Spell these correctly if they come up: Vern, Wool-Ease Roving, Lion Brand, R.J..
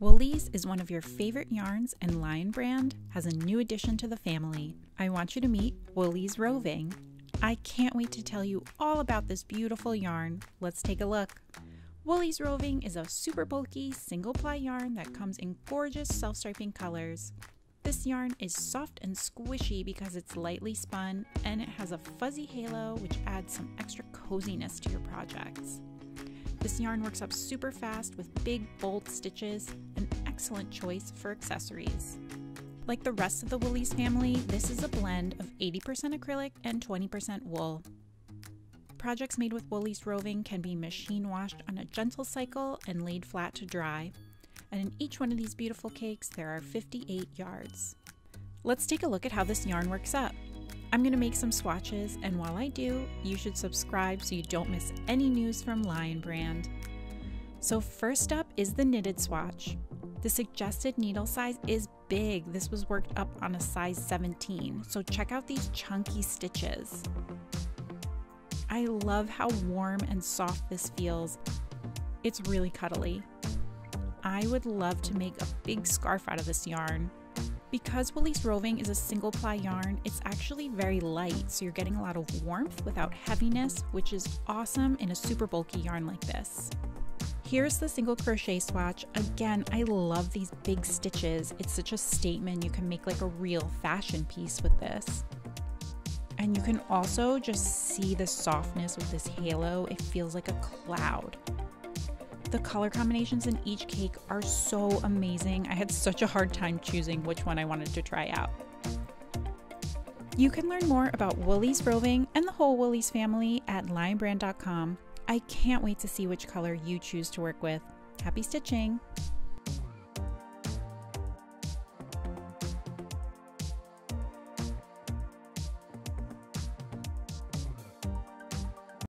Wool-Ease is one of your favorite yarns, and Lion Brand has a new addition to the family. I want you to meet Wool-Ease Roving. I can't wait to tell you all about this beautiful yarn. Let's take a look. Wool-Ease Roving is a super bulky single-ply yarn that comes in gorgeous self-striping colors. This yarn is soft and squishy because it's lightly spun, and it has a fuzzy halo which adds some extra coziness to your projects. This yarn works up super fast with big, bold stitches, an excellent choice for accessories. Like the rest of the Wool-Ease family, this is a blend of 80% acrylic and 20% wool. Projects made with Wool-Ease Roving can be machine washed on a gentle cycle and laid flat to dry. And in each one of these beautiful cakes, there are 58 yards. Let's take a look at how this yarn works up. I'm going to make some swatches, and while I do, you should subscribe so you don't miss any news from Lion Brand. So first up is the knitted swatch. The suggested needle size is big. This was worked up on a size 17, so check out these chunky stitches. I love how warm and soft this feels. It's really cuddly. I would love to make a big scarf out of this yarn. Because Wool-Ease Roving is a single ply yarn, it's actually very light, so you're getting a lot of warmth without heaviness, which is awesome in a super bulky yarn like this. Here's the single crochet swatch. Again, I love these big stitches. It's such a statement. You can make like a real fashion piece with this. And you can also just see the softness with this halo. It feels like a cloud. The color combinations in each cake are so amazing. I had such a hard time choosing which one I wanted to try out. You can learn more about Wool-Ease Roving and the whole Wool-Ease family at lionbrand.com. I can't wait to see which color you choose to work with. Happy stitching!